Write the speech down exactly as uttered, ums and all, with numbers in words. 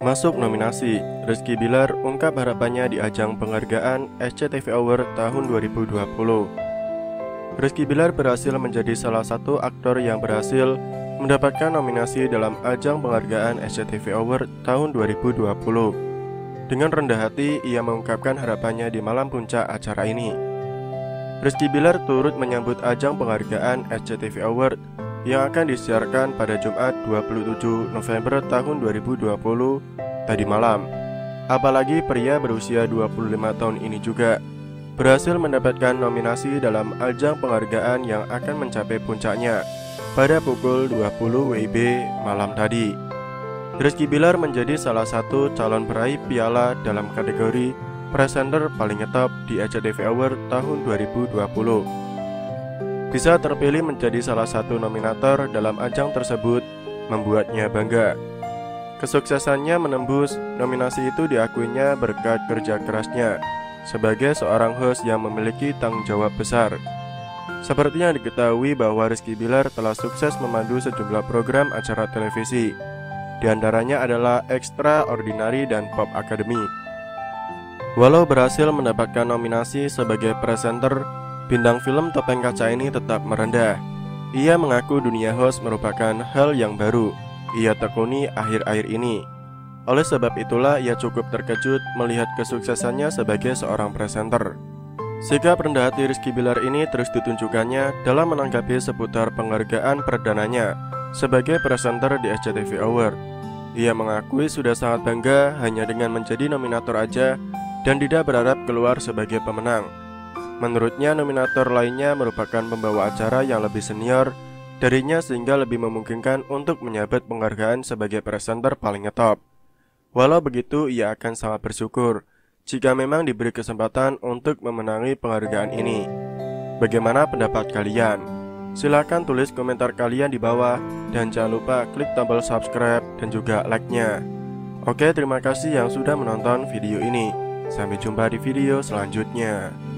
Masuk nominasi, Rizky Billar ungkap harapannya di ajang penghargaan S C T V Award tahun dua ribu dua puluh. Rizky Billar berhasil menjadi salah satu aktor yang berhasil mendapatkan nominasi dalam ajang penghargaan S C T V Award tahun dua ribu dua puluh. Dengan rendah hati, ia mengungkapkan harapannya di malam puncak acara ini. Rizky Billar turut menyambut ajang penghargaan S C T V Award yang akan disiarkan pada Jumat dua puluh tujuh November tahun dua ribu dua puluh tadi malam. Apalagi pria berusia dua puluh lima tahun ini juga berhasil mendapatkan nominasi dalam ajang penghargaan yang akan mencapai puncaknya pada pukul dua puluh W I B malam tadi. Rizky Billar menjadi salah satu calon peraih piala dalam kategori presenter paling ngetop di H G T V Hour tahun dua ribu dua puluh. Bisa terpilih menjadi salah satu nominator dalam ajang tersebut membuatnya bangga. Kesuksesannya menembus nominasi itu diakuinya berkat kerja kerasnya sebagai seorang host yang memiliki tanggung jawab besar. Seperti yang diketahui bahwa Rizky Billar telah sukses memandu sejumlah program acara televisi, di antaranya adalah Extraordinary dan Pop Academy. Walau berhasil mendapatkan nominasi sebagai presenter, bintang film Topeng Kaca ini tetap merendah. Ia mengaku dunia host merupakan hal yang baru ia tekuni akhir-akhir ini. Oleh sebab itulah ia cukup terkejut melihat kesuksesannya sebagai seorang presenter. Sikap rendah hati Rizky Billar ini terus ditunjukkannya dalam menanggapi seputar penghargaan perdananya sebagai presenter di S C T V Award. Ia mengakui sudah sangat bangga hanya dengan menjadi nominator aja dan tidak berharap keluar sebagai pemenang. Menurutnya, nominator lainnya merupakan pembawa acara yang lebih senior darinya sehingga lebih memungkinkan untuk menyabet penghargaan sebagai presenter paling ngetop. Walau begitu, ia akan sangat bersyukur jika memang diberi kesempatan untuk memenangi penghargaan ini. Bagaimana pendapat kalian? Silahkan tulis komentar kalian di bawah dan jangan lupa klik tombol subscribe dan juga like-nya. Oke, terima kasih yang sudah menonton video ini. Sampai jumpa di video selanjutnya.